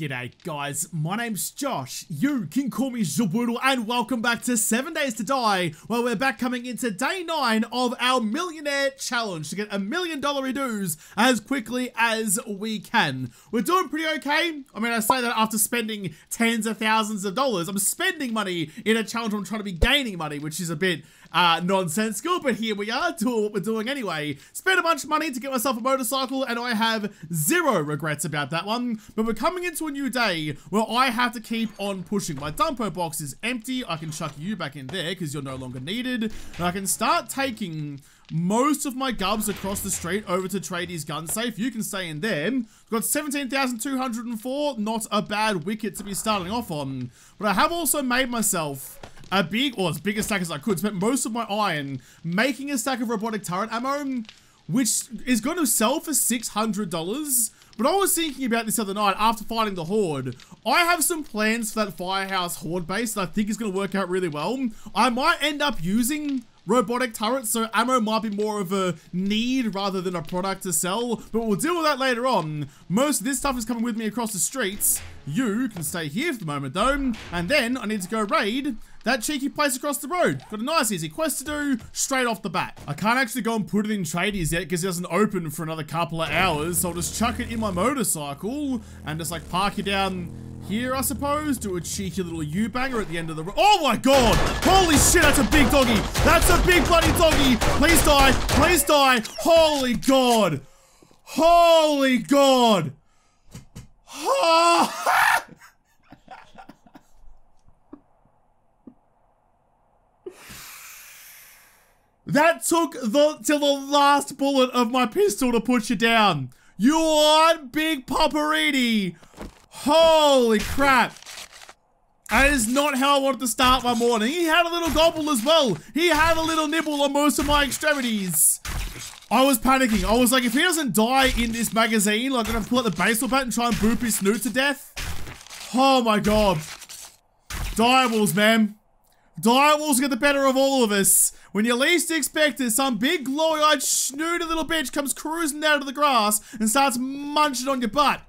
G'day guys, my name's Josh, you can call me Zaboodle, and welcome back to 7 Days to Die, where we're back coming into day 9 of our millionaire challenge to get $1 million redos as quickly as we can. We're doing pretty okay. I mean, I say that after spending tens of thousands of dollars. I'm spending money in a challenge where I'm trying to be gaining money, which is a bit nonsensical, but here we are doing what we're doing anyway. Spent a bunch of money to get myself a motorcycle, and I have zero regrets about that one, but we're coming into a new day where I have to keep on pushing. My dumpo box is empty. I can chuck you back in there because you're no longer needed, and I can start taking most of my gubs across the street over to Trader's gun safe. You can stay in there. We've got 17,204, not a bad wicket to be starting off on, but I have also made myself a big, or as big a stack as I could. Spent most of my iron making a stack of robotic turret ammo, which is going to sell for $600. But I was thinking about this other night after fighting the Horde. I have some plans for that Firehouse Horde base that I think is going to work out really well. I might end up using robotic turrets, so ammo might be more of a need rather than a product to sell, but we'll deal with that later on. Most of this stuff is coming with me across the streets. You can stay here for the moment though, and then I need to go raid that cheeky place across the road. Got a nice easy quest to do straight off the bat. I can't actually go and put it in Tradies yet because it doesn't open for another couple of hours, so I'll just chuck it in my motorcycle and just like park it down here, I suppose. Do a cheeky little U-banger at the end of the road. Oh my god! Holy shit, that's a big doggy! That's a big bloody doggy! Please die! Please die! Holy god! Holy god! Oh. That took till the last bullet of my pistol to put you down. You aren't big Paparini. Holy crap. That is not how I wanted to start my morning. He had a little gobble as well. He had a little nibble on most of my extremities. I was panicking. I was like, if he doesn't die in this magazine, like, I'm going to pull out the baseball bat and try and boop his snoot to death. Oh my god. Direwolves, man. Direwolves get the better of all of us. When you least expect it, some big, glowy-eyed, snooty little bitch comes cruising out of the grass and starts munching on your butt.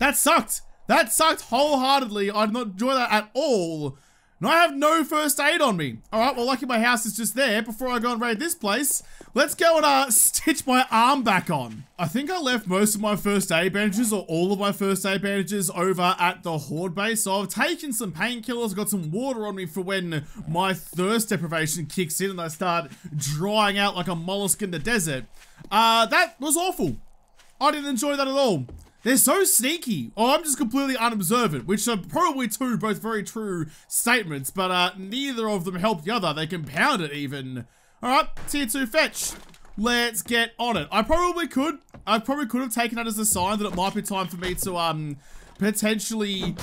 That sucked. That sucked wholeheartedly. I did not enjoy that at all. And I have no first aid on me. Alright, well, lucky my house is just there. Before I go and raid this place, let's go and stitch my arm back on. I think I left most of my first aid bandages, or all of my first aid bandages, over at the Horde base. So I've taken some painkillers, got some water on me for when my thirst deprivation kicks in and I start drying out like a mollusk in the desert. That was awful. I didn't enjoy that at all. They're so sneaky. Oh, I'm just completely unobservant, which are probably two both very true statements, but neither of them help the other. They compound it even. Alright, tier 2 fetch. Let's get on it. I probably could have taken that as a sign that it might be time for me to potentially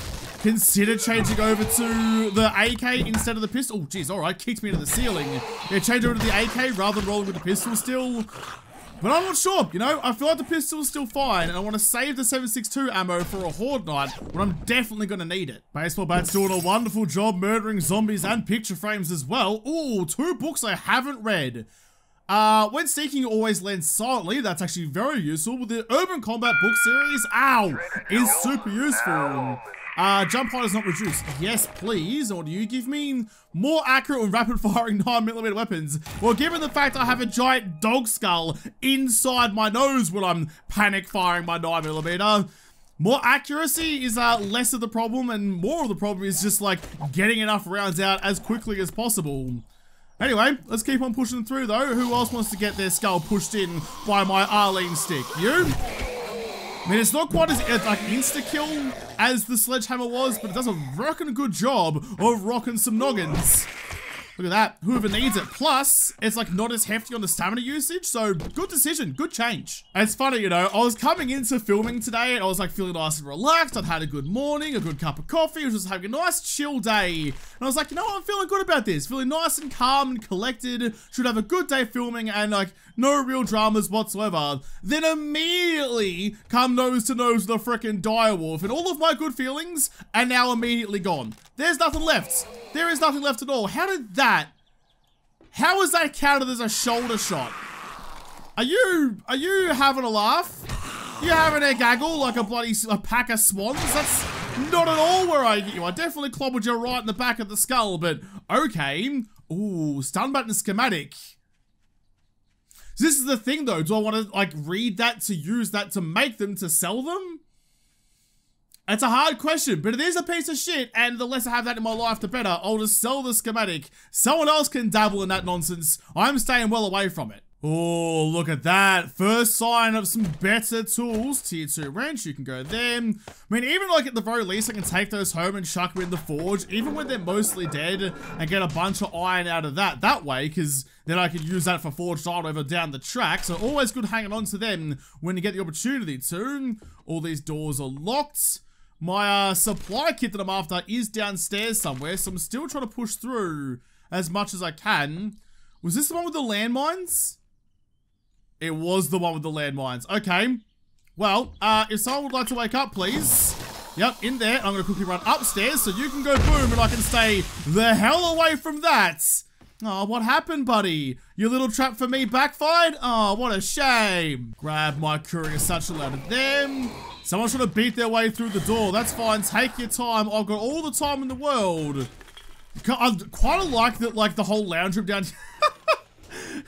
consider changing over to the AK instead of the pistol. Oh, jeez, alright, kicked me into the ceiling. Yeah, change over to the AK rather than rolling with the pistol still. But I'm not sure, you know, I feel like the pistol's still fine, and I want to save the 7.62 ammo for a Horde night, when I'm definitely going to need it. Baseball bat's doing a wonderful job murdering zombies and picture frames as well. Ooh, two books I haven't read. When sneaking, you always land silently. That's actually very useful. With the Urban Combat book series, ow, is super useful. Jump height is not reduced. Yes, please. Or do you give me more accurate and rapid-firing 9mm weapons? Well, given the fact I have a giant dog skull inside my nose when I'm panic-firing my 9mm, more accuracy is less of the problem, and more of the problem is just, like, getting enough rounds out as quickly as possible. Anyway, let's keep on pushing through, though. Who else wants to get their skull pushed in by my Arlene stick? You? I mean, it's not quite as like insta-kill as the sledgehammer was, but it does a rockin' good job of rocking some noggins. Look at that, whoever needs it. Plus, it's like not as hefty on the stamina usage, so good decision, good change. And it's funny, you know, I was coming into filming today and I was like feeling nice and relaxed. I'd had a good morning, a good cup of coffee, I was just having a nice chill day. And I was like, you know what, I'm feeling good about this, feeling nice and calm and collected, should have a good day filming and like, no real dramas whatsoever. Then immediately come nose to nose with a frickin' direwolf, and all of my good feelings are now immediately gone. There's nothing left. There is nothing left at all. How did that... How was that counted as a shoulder shot? Are you having a laugh? You're having a gaggle like a bloody pack of swans? That's not at all where I get you. I definitely clobbered you right in the back of the skull, but okay. Ooh, stun button schematic. So this is the thing though, do I want to like read that to use that to make them, to sell them? It's a hard question, but it is a piece of shit, and the less I have that in my life, the better. I'll just sell the schematic. Someone else can dabble in that nonsense. I'm staying well away from it. Oh, look at that. First sign of some better tools. Tier 2 wrench, you can go there. I mean, even like at the very least, I can take those home and chuck them in the forge, even when they're mostly dead, and get a bunch of iron out of that way, because then I could use that for forged iron over down the track. So always good hanging on to them when you get the opportunity to. All these doors are locked. My supply kit that I'm after is downstairs somewhere, so I'm still trying to push through as much as I can. Was this the one with the landmines? It was the one with the landmines. Okay. Well, if someone would like to wake up, please. Yep, in there. I'm going to quickly run upstairs so you can go boom and I can stay the hell away from that. Oh, what happened, buddy? Your little trap for me backfired? Oh, what a shame. Grab my curious satchel out of them. Someone's trying to beat their way through the door. That's fine. Take your time. I've got all the time in the world. I quite like that, like the whole lounge room down here.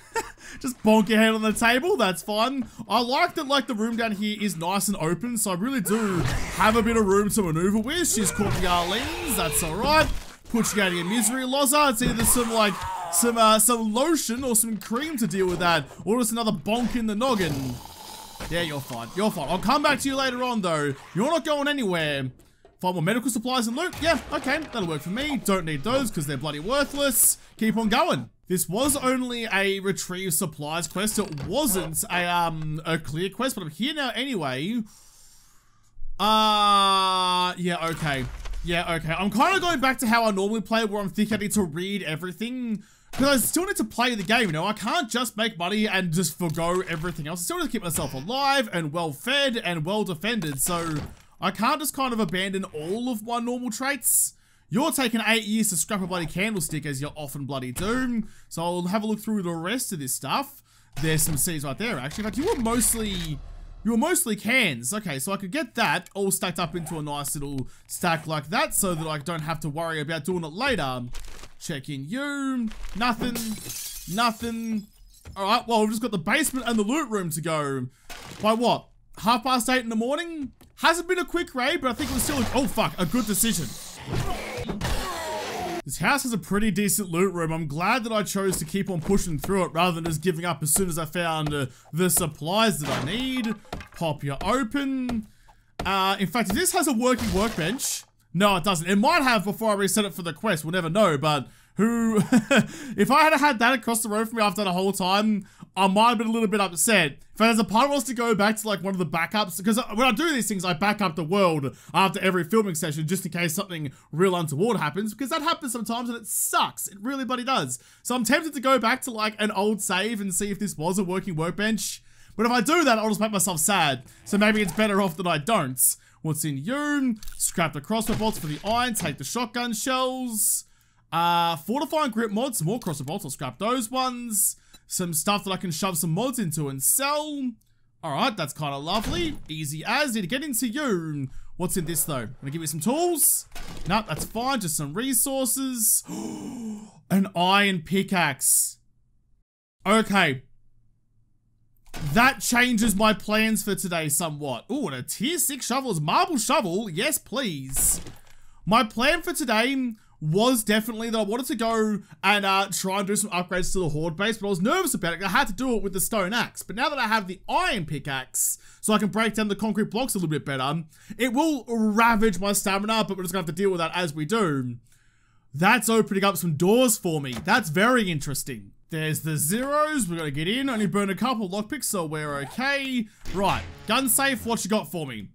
Just bonk your head on the table. That's fine. I like that, like the room down here is nice and open. So I really do have a bit of room to maneuver with. She's caught the Arlene's. That's all right. Put you out of your misery, Lozza. It's either some like some lotion or some cream to deal with that, or just another bonk in the noggin. Yeah, you're fine. You're fine. I'll come back to you later on, though. You're not going anywhere. Find more medical supplies and loot. Yeah, okay. That'll work for me. Don't need those because they're bloody worthless. Keep on going. This was only a retrieve supplies quest. It wasn't a clear quest, but I'm here now anyway. Yeah, okay. Yeah, okay. I'm kind of going back to how I normally play where I'm thinking I need to read everything. Because I still need to play the game, you know? I can't just make money and just forgo everything else. I still need to keep myself alive and well-fed and well-defended. So I can't just kind of abandon all of my normal traits. You're taking 8 years to scrap a bloody candlestick, as you often bloody do. So I'll have a look through the rest of this stuff. There's some seeds right there, actually. In fact, you were mostly cans. Okay, so I could get that all stacked up into a nice little stack like that so that I don't have to worry about doing it later. Check in you. Nothing. Nothing. Alright, well, we've just got the basement and the loot room to go. By what? 8:30 in the morning? Hasn't been a quick raid, but I think it was still oh, fuck. A good decision. This house has a pretty decent loot room. I'm glad that I chose to keep on pushing through it rather than just giving up as soon as I found the supplies that I need. Pop you open. In fact, if this has a working workbench... No, it doesn't. It might have before I reset it for the quest. We'll never know, but who... if I had had that across the road from me after the whole time, I might have been a little bit upset. In fact, there's a part of us to go back to, like, one of the backups. Because when I do these things, I back up the world after every filming session just in case something real untoward happens. Because that happens sometimes and it sucks. It really bloody does. So I'm tempted to go back to, like, an old save and see if this was a working workbench. But if I do that, I'll just make myself sad. So maybe it's better off that I don't. What's in you? Scrap the crossbow bolts for the iron. Take the shotgun shells. Fortifying grip mods. Some more crossbow bolts. I'll scrap those ones. Some stuff that I can shove some mods into and sell. Alright, that's kind of lovely. Easy as. Need to get into you. What's in this though? I'm gonna give you some tools. Nope, that's fine. Just some resources. An iron pickaxe. Okay. That changes my plans for today somewhat. Ooh, and a tier 6 shovel is marble shovel. Yes, please. My plan for today was definitely that I wanted to go and try and do some upgrades to the horde base, but I was nervous about it. I had to do it with the stone axe. But now that I have the iron pickaxe, so I can break down the concrete blocks a little bit better, it will ravage my stamina, but we're just going to have to deal with that as we do. That's opening up some doors for me. That's very interesting. There's the zeros, we're gonna get in, only burn a couple lockpicks, so we're okay. Right, gun safe, what you got for me?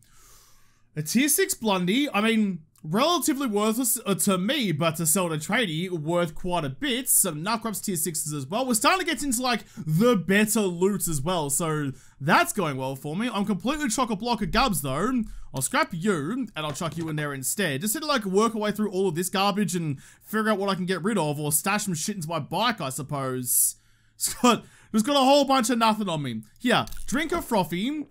A tier 6 Blundy, I mean, relatively worthless to me, but to sell to tradie, worth quite a bit. Some Nutcrops tier 6s as well. We're starting to get into like, the better loot as well, so that's going well for me. I'm completely chock-a-block of gubs though. I'll scrap you, and I'll chuck you in there instead. Just need to, like, work away through all of this garbage and figure out what I can get rid of, or stash some shit into my bike, I suppose. It's got a whole bunch of nothing on me. Here, drink a frothy,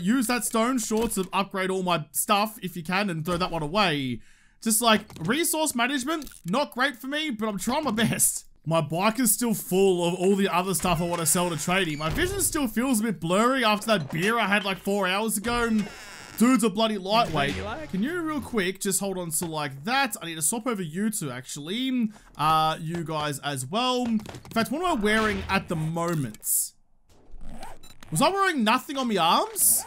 Use that stone, sure, to upgrade all my stuff if you can and throw that one away. Just like resource management, not great for me, but I'm trying my best. My bike is still full of all the other stuff I want to sell to tradie. My vision still feels a bit blurry after that beer I had like 4 hours ago. And dude's a bloody lightweight. Can you real quick just hold on to like that? I need to swap over you two actually. You guys as well. In fact, what am I wearing at the moment? Was I wearing nothing on my arms?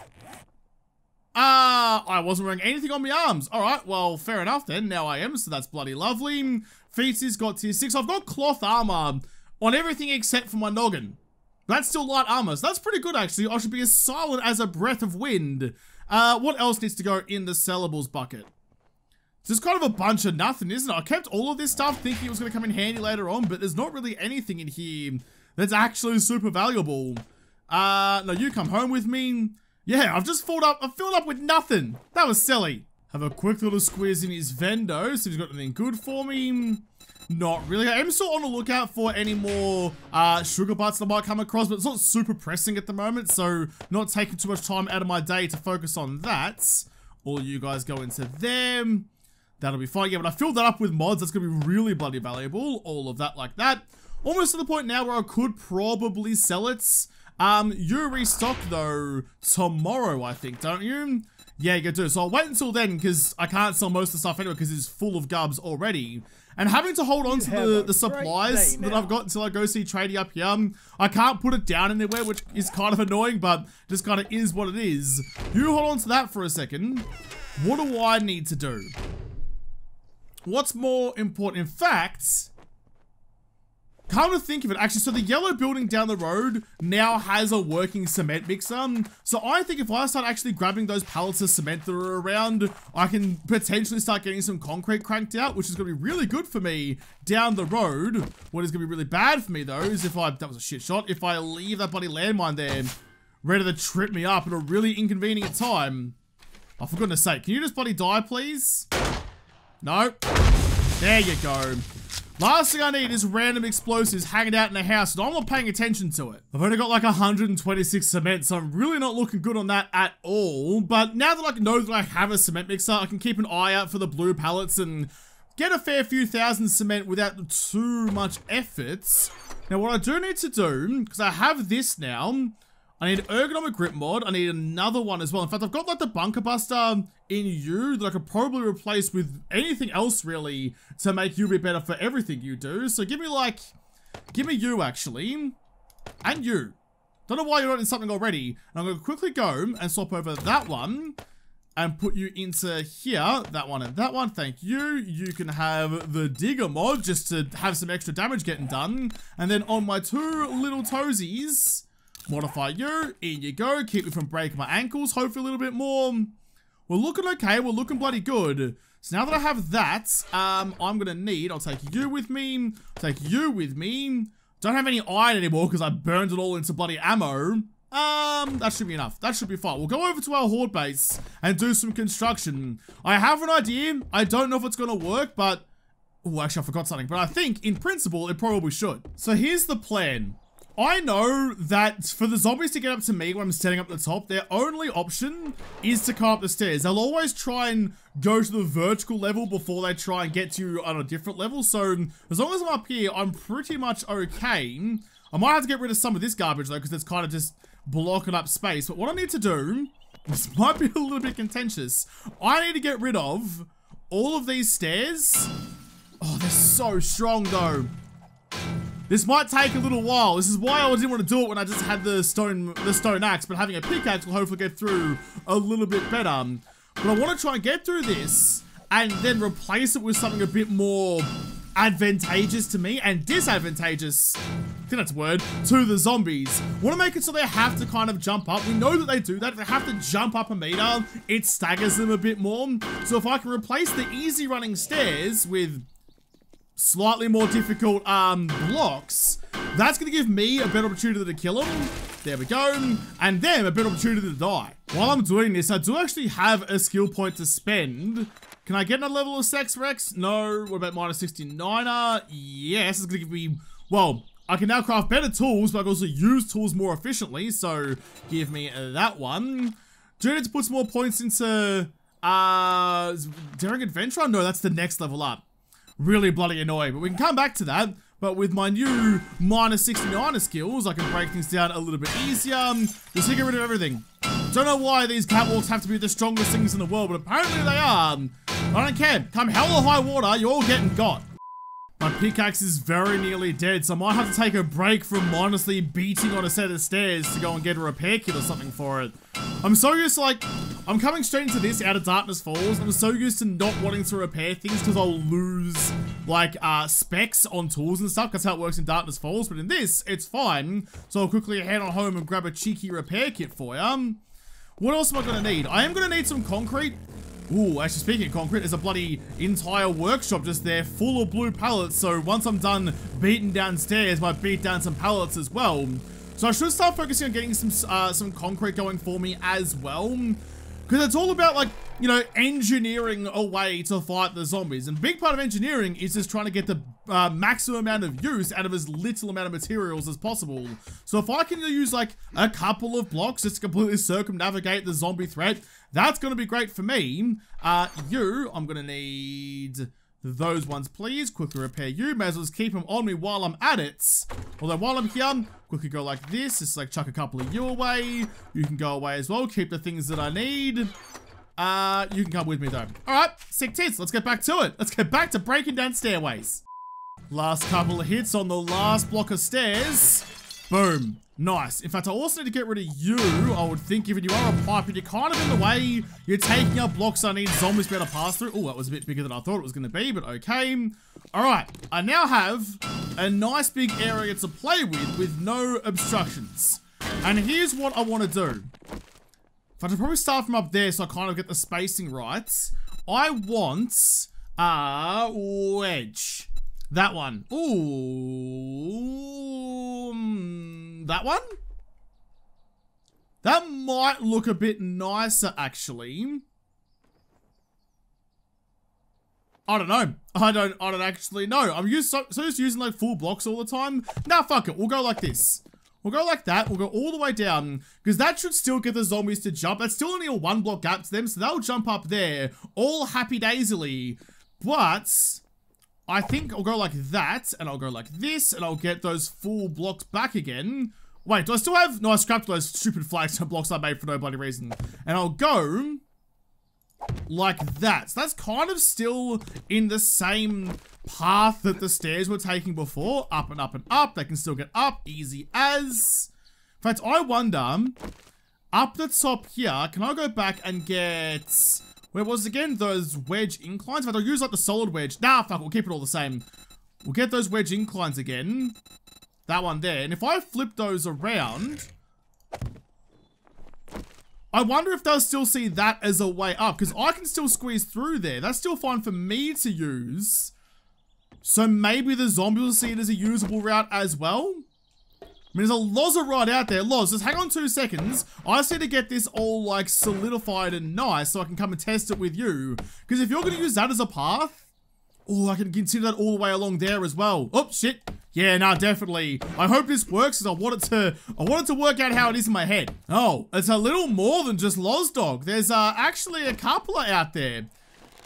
I wasn't wearing anything on my arms. Alright, well, fair enough then. Now I am, so that's bloody lovely. Feetsies got tier 6. I've got cloth armor on everything except for my noggin. That's still light armor, so that's pretty good actually. I should be as silent as a breath of wind. What else needs to go in the sellables bucket? Just kind of a bunch of nothing, isn't it? I kept all of this stuff thinking it was going to come in handy later on, but there's not really anything in here that's actually super valuable. No, you come home with me. Yeah, I've just filled up with nothing. That was silly. Have a quick little squeeze in his vendo, see if he's got anything good for me. Not really. I am still on the lookout for any more sugar butts that might come across, but it's not super pressing at the moment, so not taking too much time out of my day to focus on that. All you guys go into them. That'll be fine. Yeah, but I filled that up with mods. That's going to be really bloody valuable. All of that like that. Almost to the point now where I could probably sell it. You restock though tomorrow, I think, don't you? Yeah, you do. So I'll wait until then because I can't sell most of the stuff anyway because it's full of gubs already. And having to hold on to the supplies that I've got until I go see tradie up here, I can't put it down anywhere, which is kind of annoying, but just kind of is what it is. You hold on to that for a second. What do I need to do? What's more important? In fact, come to think of it, actually, so the yellow building down the road now has a working cement mixer. So I think if I start actually grabbing those pallets of cement that are around, I can potentially start getting some concrete cranked out, which is going to be really good for me down the road. What is going to be really bad for me, though, is if I... That was a shit shot. If I leave that bloody landmine there, ready to trip me up at a really inconvenient time. Oh, for goodness sake, can you just bloody die, please? No. There you go. Last thing I need is random explosives hanging out in the house, and I'm not paying attention to it. I've only got like 126 cement, so I'm really not looking good on that at all. But now that I know that I have a cement mixer, I can keep an eye out for the blue pallets and get a fair few thousand cement without too much effort. Now what I do need to do, because I have this now, I need ergonomic grip mod, I need another one as well. In fact, I've got like the bunker buster in you that I could probably replace with anything else really to make you be better for everything you do. So give me you actually, and you. Don't know why you're not in something already. And I'm gonna quickly go and swap over that one and put you into here, that one and that one, thank you. You can have the digger mod just to have some extra damage getting done. And then on my two little toesies, modify you, in you go, keep me from breaking my ankles, hopefully a little bit more. We're looking okay, we're looking bloody good. So now that I have that, I'm gonna need, I'll take you with me, take you with me. Don't have any iron anymore because I burned it all into bloody ammo. That should be enough, that should be fine. We'll go over to our horde base and do some construction. I have an idea, I don't know if it's gonna work, but... Oh, actually I forgot something, but I think in principle it probably should. So here's the plan. I know that for the zombies to get up to me when I'm standing up at the top, their only option is to come up the stairs. They'll always try and go to the vertical level before they try and get to you on a different level. So as long as I'm up here, I'm pretty much okay. I might have to get rid of some of this garbage though, because it's kind of just blocking up space. But what I need to do, this might be a little bit contentious. I need to get rid of all of these stairs. Oh, they're so strong though. This might take a little while. This is why I didn't want to do it when I just had the stone axe, but having a pickaxe will hopefully get through a little bit better. But I want to try and get through this and then replace it with something a bit more advantageous to me and disadvantageous, I think that's a word, to the zombies. Want to make it so they have to kind of jump up. We know that they do that. If they have to jump up a meter, it staggers them a bit more. So if I can replace the easy running stairs with slightly more difficult blocks, that's going to give me a better opportunity to kill them. There we go. And them a better opportunity to die. While I'm doing this, I do actually have a skill point to spend. Can I get another level of sex, Rex? No. What about minus 69er? Yes, it's going to give me... Well, I can now craft better tools, but I can also use tools more efficiently, so give me that one. Do I need to put some more points into, Daring Adventurer? No, that's the next level up. Really bloody annoying, but we can come back to that. But with my new minus 69er skills, I can break things down a little bit easier, just to get rid of everything. Don't know why these catwalks have to be the strongest things in the world, but apparently they are. I don't care. Come hell or high water, you're all getting got. My pickaxe is very nearly dead, so I might have to take a break from honestly beating on a set of stairs to go and get a repair kit or something for it. I'm so used to, like, I'm coming straight into this out of Darkness Falls. I'm so used to not wanting to repair things because I'll lose, like, specs on tools and stuff. That's how it works in Darkness Falls, but in this, it's fine. So I'll quickly head on home and grab a cheeky repair kit for you. What else am I going to need? I am going to need some concrete. Ooh, actually speaking of concrete, there's a bloody entire workshop just there full of blue pallets. So once I'm done beating downstairs, I might beat down some pallets as well. So I should start focusing on getting some concrete going for me as well. Because it's all about, like, you know, engineering a way to fight the zombies. And a big part of engineering is just trying to get the maximum amount of use out of as little amount of materials as possible. So if I can use, like, a couple of blocks just to completely circumnavigate the zombie threat, that's going to be great for me. I'm going to need those ones, please. Quickly repair you. May as well just keep them on me while I'm at it. Although while I'm here, quickly go like this. Just like chuck a couple of you away. You can go away as well. Keep the things that I need. You can come with me though. Alright, sick tits. Let's get back to it. Let's get back to breaking down stairways. Last couple of hits on the last block of stairs. Boom. Nice. In fact, I also need to get rid of you, I would think, given you are a pipe and you're kind of in the way. You're taking up blocks I need zombies better pass through. Oh, that was a bit bigger than I thought it was going to be, but okay. Alright, I now have a nice big area to play with no obstructions. And here's what I want to do. If I should probably start from up there so I kind of get the spacing right. I want a wedge. That one. Ooh, that one? That might look a bit nicer, actually. I don't know. I don't actually know. I'm used so just using like full blocks all the time. Nah, fuck it. We'll go like this. We'll go like that. We'll go all the way down because that should still get the zombies to jump. That's still only a one block gap to them, so they'll jump up there all happy daisily. But I think I'll go like that, and I'll go like this, and I'll get those full blocks back again. Wait, do I still have... No, I scrapped those stupid flagstone blocks I made for no bloody reason. And I'll go like that. So that's kind of still in the same path that the stairs were taking before. Up and up and up. They can still get up. Easy as. In fact, I wonder, up the top here, can I go back and get... Where was it again? Those wedge inclines. In fact, I'll use like the solid wedge. Nah, fuck, we'll keep it all the same. We'll get those wedge inclines again. That one there. And if I flip those around, I wonder if they'll still see that as a way up. Because I can still squeeze through there. That's still fine for me to use. So maybe the zombie will see it as a usable route as well. I mean, there's a Loza right out there. Loz, just hang on 2 seconds. I just need to get this all, like, solidified and nice so I can come and test it with you. Because if you're going to use that as a path... Oh, I can continue that all the way along there as well. Oh, shit. Yeah, nah, definitely. I hope this works because I want it to work out how it is in my head. Oh, it's a little more than just Loz Dog. There's actually a couple out there.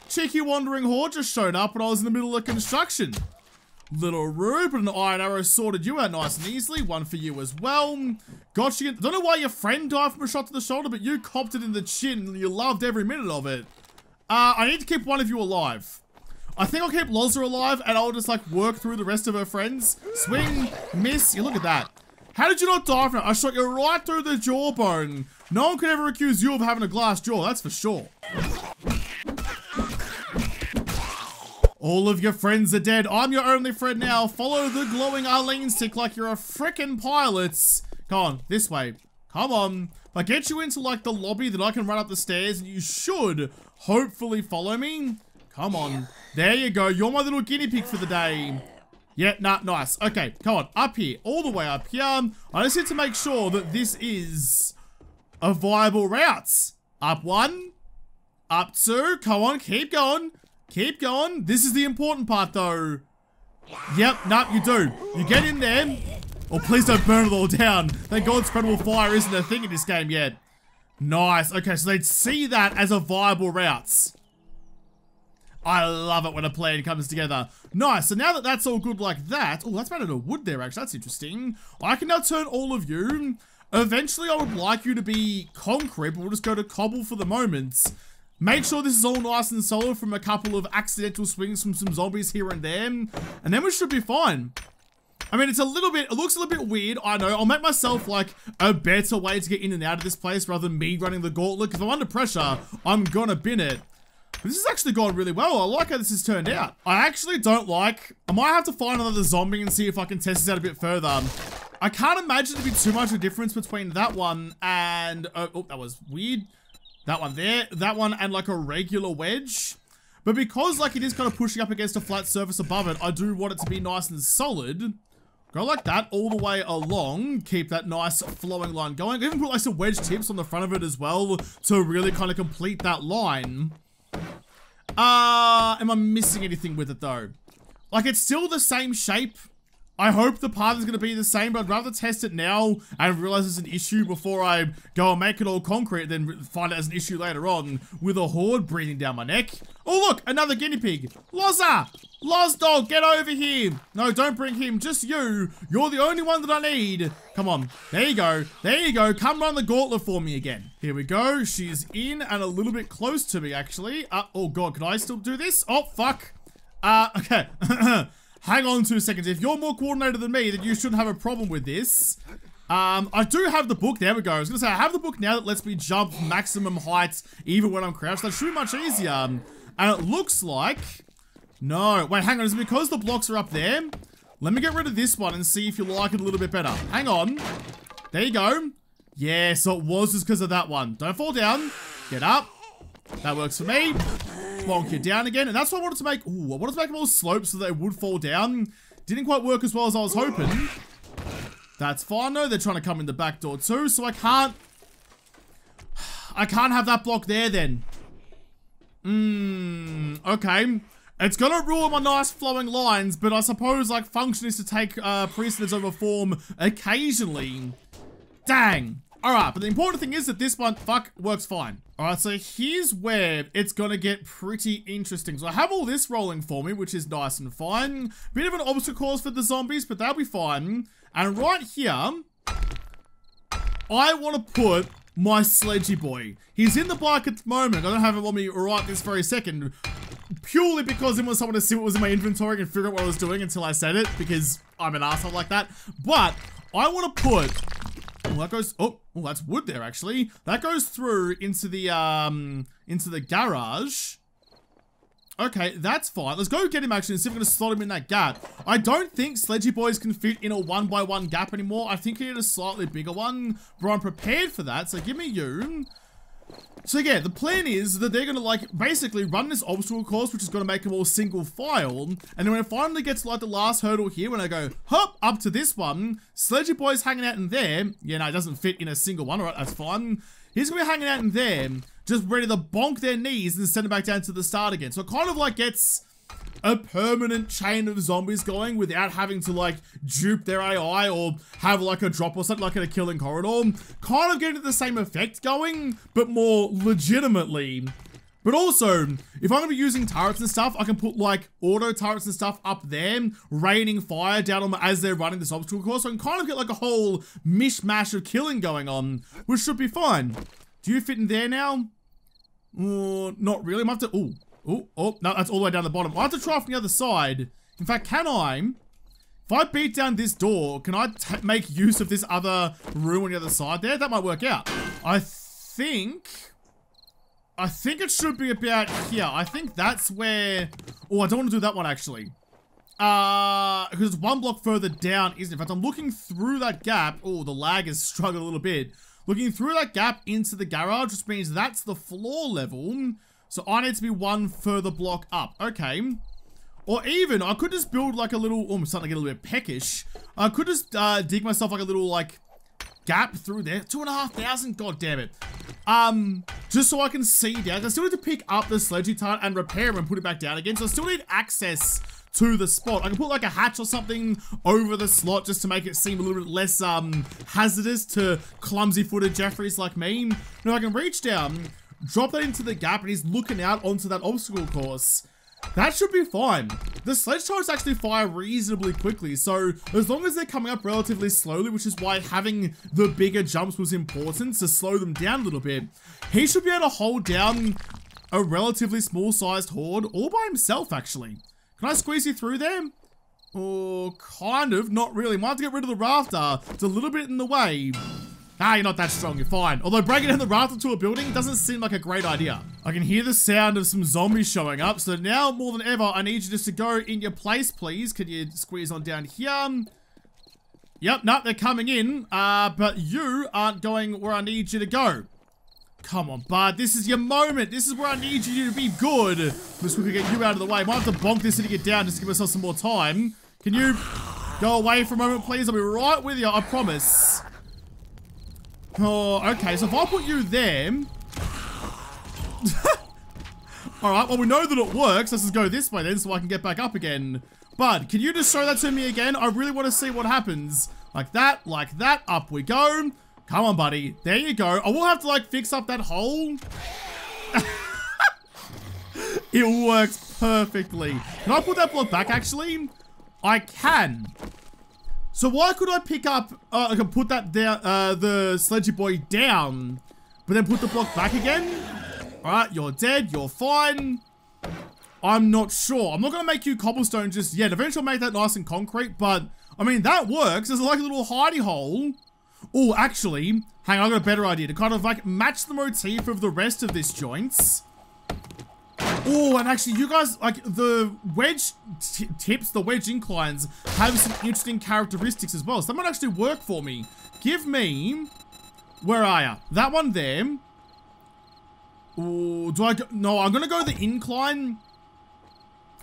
Cheeky Wandering Horde just showed up when I was in the middle of construction. Little Rube and an iron arrow sorted you out nice and easily. One for you as well. Got you. Don't know why your friend died from a shot to the shoulder, but you copped it in the chin and you loved every minute of it. I need to keep one of you alive. I think I'll keep Loza alive and I'll just like work through the rest of her friends. Swing, miss. You look at that. How did you not die from it? I shot you right through the jawbone. No one could ever accuse you of having a glass jaw, that's for sure. All of your friends are dead. I'm your only friend now. Follow the glowing Arlene stick like you're a frickin' pilot. Come on, this way. Come on. If I get you into, like, the lobby, then I can run up the stairs, and you should hopefully follow me. Come on. There you go. You're my little guinea pig for the day. Yeah, nah, nice. Okay, come on. Up here. All the way up here. I just need to make sure that this is a viable route. Up one. Up two. Come on, keep going. Keep going. This is the important part, though. Yep, nope, you do. You get in there. Oh, please don't burn it all down. Thank God spreadable fire isn't a thing in this game yet. Nice. Okay, so they'd see that as a viable route. I love it when a plan comes together. Nice. So now that that's all good like that. Oh, that's made out of wood there, actually. That's interesting. I can now turn all of you. Eventually, I would like you to be concrete, but we'll just go to cobble for the moment. Make sure this is all nice and solid from a couple of accidental swings from some zombies here and there. And then we should be fine. I mean, it's a little bit, it looks a little bit weird, I know. I'll make myself, like, a better way to get in and out of this place rather than me running the gauntlet. Because if I'm under pressure, I'm gonna bin it. This has actually gone really well. I like how this has turned out. I actually don't like... I might have to find another zombie and see if I can test this out a bit further. I can't imagine there'd be too much of a difference between that one and... Oh, that was weird. That one there. That one and, like, a regular wedge. But because, like, it is kind of pushing up against a flat surface above it, I do want it to be nice and solid. Go like that all the way along. Keep that nice flowing line going. Even put, like, some wedge tips on the front of it as well to really kind of complete that line. Am I missing anything with it though? Like, it's still the same shape. I hope the path is going to be the same, but I'd rather test it now and realize it's an issue before I go and make it all concrete, then find it as an issue later on with a horde breathing down my neck. Oh, look, another guinea pig. Lozza! Lozdog, get over here. No, don't bring him, just you. You're the only one that I need. Come on, there you go. There you go, come run the gauntlet for me again. Here we go, she's in and a little bit close to me, actually. Oh God, can I still do this? Oh, fuck. Okay. Hang on 2 seconds. If you're more coordinated than me, then you shouldn't have a problem with this. I do have the book. There we go. I was gonna say, I have the book now that lets me jump maximum heights even when I'm crouched. That should be much easier. And it looks like... No, wait, hang on, is it because the blocks are up there? Let me get rid of this one and see if you like it a little bit better. Hang on. There you go. Yeah, so it was just because of that one. Don't fall down. Get up. That works for me. Bonk you down again. And that's what I wanted to make. Ooh, I wanted to make them all slopes so they would fall down. Didn't quite work as well as I was hoping. That's fine, though. They're trying to come in the back door too, so I can't... I can't have that block there then. Okay. It's gonna ruin my nice flowing lines, but I suppose, like, function is to take precedence over form occasionally. Dang. Alright, but the important thing is that this one, fuck, works fine. Alright, so here's where it's gonna get pretty interesting. So I have all this rolling for me, which is nice and fine. Bit of an obstacle course for the zombies, but that'll be fine. And right here, I want to put... my sledgy boy. He's in the bike at the moment. I don't have him on me right this very second. Purely because I wanted someone to see what was in my inventory and figure out what I was doing until I said it. Because I'm an asshole like that. But I want to put... Oh, that goes... Oh, that's wood there, actually. That goes through into the garage. Okay, that's fine. Let's go get him, actually, and see if we're going to slot him in that gap. I don't think sledgy boys can fit in a 1x1 gap anymore. I think he had a slightly bigger one, but I'm prepared for that, so give me you. So, yeah, the plan is that they're going to, like, basically run this obstacle course, which is going to make them all single file. And then when it finally gets to, like, the last hurdle here, when I go, hop, up to this one, sledgy boy's hanging out in there. Yeah, no, it doesn't fit in a single one. All right, that's fine. He's going to be hanging out in there, just ready to bonk their knees and send it back down to the start again. So it kind of, like, gets a permanent chain of zombies going without having to, like, dupe their AI or have, like, a drop or something, like in a killing corridor. Kind of getting the same effect going, but more legitimately. But also, if I'm going to be using turrets and stuff, I can put, like, auto turrets and stuff up there, raining fire down on them as they're running this obstacle course. So I can kind of get, like, a whole mishmash of killing going on, which should be fine. Do you fit in there now? Not really. I might have to... Oh, no, that's all the way down the bottom. I have to try from the other side. In fact, can I... If I beat down this door, can I make use of this other room on the other side there? That might work out. I think it should be about here. I think that's where... Oh, I don't want to do that one, actually. Because it's one block further down, isn't it? In fact, I'm looking through that gap. Oh, the lag has struggled a little bit. Looking through that gap into the garage, which means that's the floor level. So I need to be one further block up. Okay. Or even, I could just build like a little... Oh, I'm starting to get a little bit peckish. I could just dig myself like a little, like... gap through there. 2,500, god damn it. Just so I can see down. I still need to pick up the sledge tart and repair them and put it back down again. So I still need access to the spot. I can put like a hatch or something over the slot just to make it seem a little bit less hazardous to clumsy-footed Jeffries like me. Now I can reach down, drop that into the gap, and he's looking out onto that obstacle course. That should be fine. The sledge targets actually fire reasonably quickly, so as long as they're coming up relatively slowly, which is why having the bigger jumps was important to slow them down a little bit, he should be able to hold down a relatively small-sized horde all by himself, actually. Can I squeeze you through there? Oh, kind of. Not really. Might have to get rid of the rafter. It's a little bit in the way. Ah, you're not that strong. You're fine. Although breaking down the rafter to a building doesn't seem like a great idea. I can hear the sound of some zombies showing up. So now more than ever, I need you just to go in your place, please. Can you squeeze on down here? Yep, no, they're coming in. But you aren't going where I need you to go. Come on, bud. This is your moment. This is where I need you to be good. Let's quickly get you out of the way. Might have to bonk this and get down just to give myself some more time. Can you go away for a moment, please? I'll be right with you. I promise. Oh, okay. So if I put you there... Alright, well, we know that it works. Let's just go this way then so I can get back up again. Bud, can you just show that to me again? I really want to see what happens. Like that. Up we go. Come on, buddy. There you go. I will have to, like, fix up that hole. It works perfectly. Can I put that block back, actually? I can. So why could I pick up... I can put that there, the sledgy boy down, but then put the block back again? All right, you're dead. You're fine. I'm not sure. I'm not going to make you cobblestone just yet. Eventually, I'll make that nice and concrete, but, I mean, that works. It's like a little hidey hole. Oh, actually, hang on, I've got a better idea to kind of like match the motif of the rest of this joints. Oh, and actually you guys, like the wedge tips, the wedge inclines have some interesting characteristics as well. So that might actually work for me. Give me, where are ya? That one there. Oh, do I go? No, I'm going to go the incline.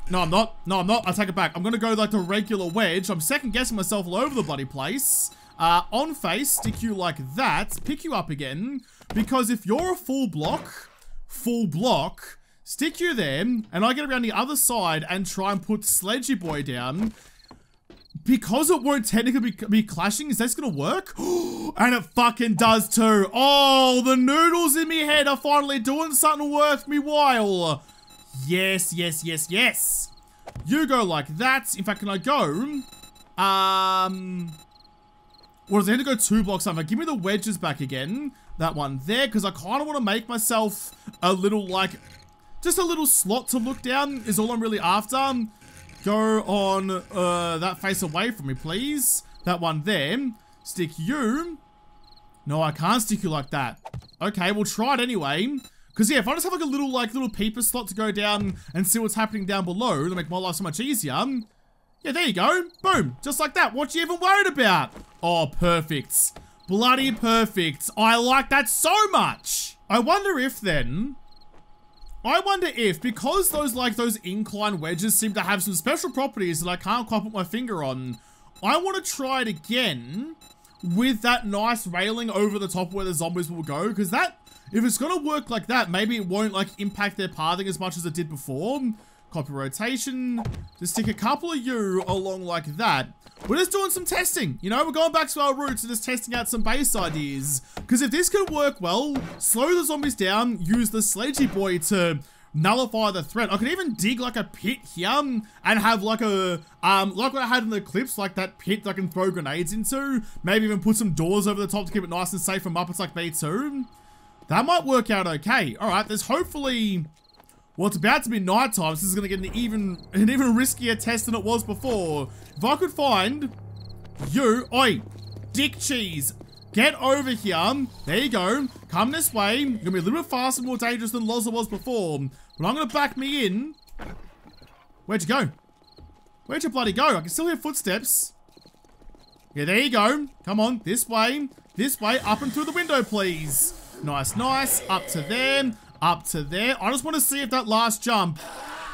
No, I'm not. No, I'm not. I take it back. I'm going to go like the regular wedge. I'm second guessing myself all over the bloody place. On face, stick you like that, pick you up again, because if you're a full block, stick you there, and I get around the other side and try and put Sledgy Boy down. Because it won't technically be clashing, is this gonna work? And it fucking does too. Oh, the noodles in me head are finally doing something worth me while. Yes, yes, yes, yes. You go like that. In fact, can I go? Well, I need to go two blocks over. Give me the wedges back again. That one there, because I kind of want to make myself a little, like, just a little slot to look down is all I'm really after. Go on that face away from me, please. That one there. Stick you. No, I can't stick you like that. Okay, we'll try it anyway. Because, yeah, if I just have, like, a little, like, little peeper slot to go down and see what's happening down below, that'll make my life so much easier. Yeah, there you go. Boom. Just like that. What you even worried about? Oh, perfect. Bloody perfect. I like that so much. I wonder if then... I wonder if, because those, like, those incline wedges seem to have some special properties that I can't quite put my finger on, I want to try it again with that nice railing over the top where the zombies will go, because that... If it's going to work like that, maybe it won't, like, impact their pathing as much as it did before. Copy rotation. Just stick a couple of you along like that. We're just doing some testing, you know? We're going back to our roots and just testing out some base ideas. Because if this could work well, slow the zombies down, use the Sledgy Boy to nullify the threat. I could even dig like a pit here and have like a, like what I had in the clips, like that pit that I can throw grenades into. Maybe even put some doors over the top to keep it nice and safe from Muppets like me too. That might work out okay. All right, there's hopefully... Well, it's about to be night time, so this is going to get an even riskier test than it was before. If I could find you... Oi, dick cheese. Get over here. There you go. Come this way. You're going to be a little bit faster and more dangerous than Loza was before. But I'm going to back me in. Where'd you go? Where'd you bloody go? I can still hear footsteps. Yeah, there you go. Come on, this way. This way. Up and through the window, please. Nice, nice. Up to there. Up to there. I just want to see if that last jump...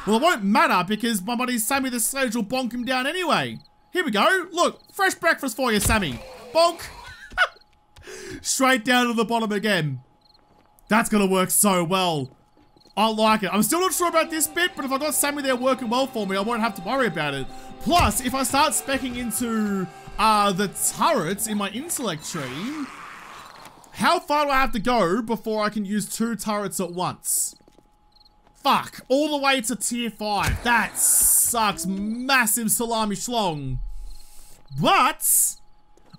Well, it won't matter because my buddy Sammy the Sledge will bonk him down anyway. Here we go. Look, fresh breakfast for you, Sammy. Bonk. Straight down to the bottom again. That's gonna work so well. I like it. I'm still not sure about this bit, but if I got Sammy there working well for me, I won't have to worry about it. Plus, if I start speccing into the turrets in my intellect tree, how far do I have to go before I can use 2 turrets at once? Fuck, all the way to tier 5. That sucks. Massive salami schlong. But,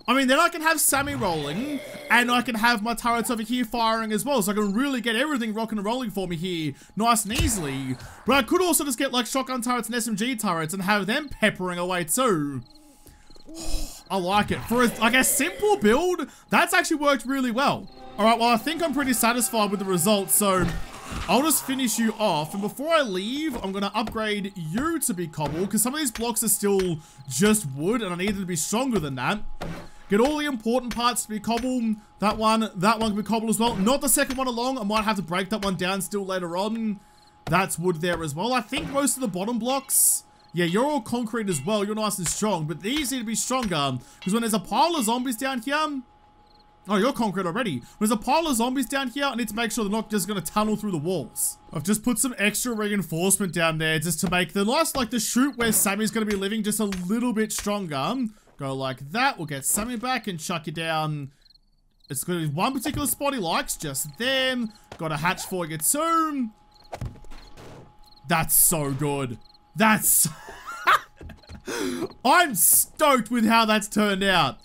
I mean, then I can have Sammy rolling, and I can have my turrets over here firing as well, so I can really get everything rocking and rolling for me here, nice and easily. But I could also just get, like, shotgun turrets and SMG turrets and have them peppering away too. I like it. For, like, a simple build, that's actually worked really well. Alright, well, I think I'm pretty satisfied with the results, so I'll just finish you off, and before I leave, I'm going to upgrade you to be cobble, because some of these blocks are still just wood, and I need them to be stronger than that. Get all the important parts to be cobble. That one can be cobble as well. Not the second one along. I might have to break that one down still later on. That's wood there as well. I think most of the bottom blocks, yeah, you're all concrete as well. You're nice and strong, but these need to be stronger, because when there's a pile of zombies down here... Oh, you're concrete already. There's a pile of zombies down here. I need to make sure they're not just going to tunnel through the walls. I've just put some extra reinforcement down there just to make the last, like, the chute where Sammy's going to be living just a little bit stronger. Go like that. We'll get Sammy back and chuck you down. It's going to be one particular spot he likes, just then. Got a hatch for you soon. That's so good. That's... I'm stoked with how that's turned out.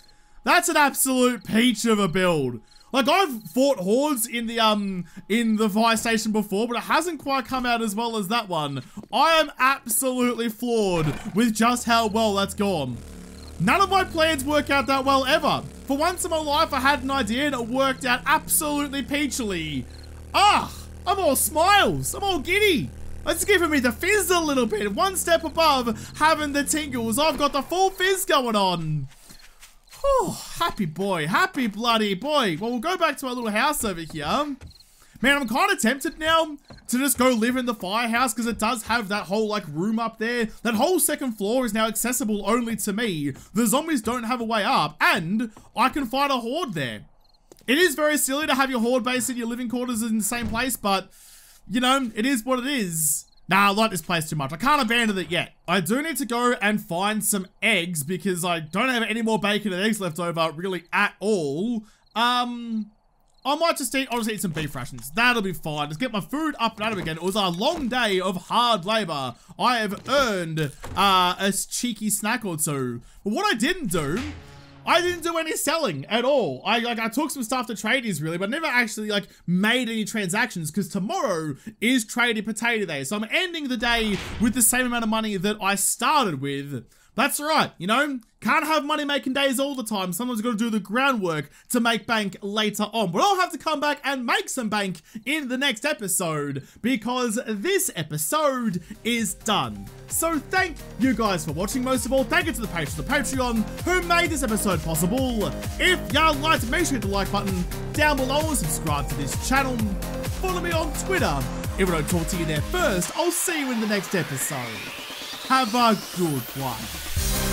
That's an absolute peach of a build. Like, I've fought hordes in the fire station before, but it hasn't quite come out as well as that one. I am absolutely floored with just how well that's gone. None of my plans work out that well ever. For once in my life, I had an idea and it worked out absolutely peachily. Ah, I'm all smiles. I'm all giddy. It's giving me the fizz a little bit. One step above having the tingles. I've got the full fizz going on. Oh, happy boy. Happy bloody boy. Well, we'll go back to our little house over here. Man, I'm kind of tempted now to just go live in the firehouse, because it does have that whole, like, room up there. That whole second floor is now accessible only to me. The zombies don't have a way up, and I can fight a horde there. It is very silly to have your horde base and your living quarters in the same place, but, you know, it is what it is. Nah, I like this place too much. I can't abandon it yet. I do need to go and find some eggs, because I don't have any more bacon and eggs left over really at all. I might just eat, I'll just eat some beef rations. That'll be fine. Just get my food up and out of again. It was a long day of hard labor. I have earned a cheeky snack or two. But what I didn't do any selling at all. I took some stuff to tradies, really, but never actually, like, made any transactions, because tomorrow is Trader Potato Day. So I'm ending the day with the same amount of money that I started with. That's right, you know? Can't have money-making days all the time. Someone's got to do the groundwork to make bank later on. But I'll have to come back and make some bank in the next episode, because this episode is done. So thank you guys for watching. Most of all, thank you to the patrons of the Patreon who made this episode possible. If y'all liked it, make sure you hit the like button down below and subscribe to this channel. Follow me on Twitter. If I don't talk to you there first, I'll see you in the next episode. Have a good one.